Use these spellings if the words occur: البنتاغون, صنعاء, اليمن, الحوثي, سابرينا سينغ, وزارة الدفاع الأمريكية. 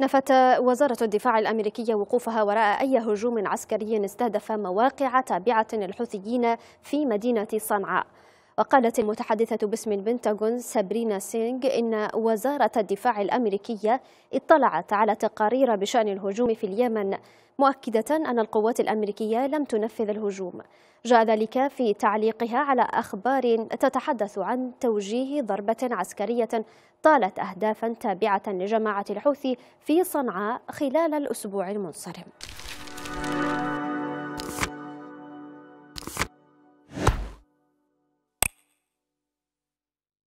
نفت وزارة الدفاع الأمريكية وقوفها وراء أي هجوم عسكري استهدف مواقع تابعة للحوثيين في مدينة صنعاء. وقالت المتحدثة باسم البنتاغون سابرينا سينغ إن وزارة الدفاع الأمريكية اطلعت على تقارير بشأن الهجوم في اليمن، مؤكدة أن القوات الأمريكية لم تنفذ الهجوم. جاء ذلك في تعليقها على أخبار تتحدث عن توجيه ضربة عسكرية طالت أهدافا تابعة لجماعة الحوثي في صنعاء خلال الأسبوع المنصرم.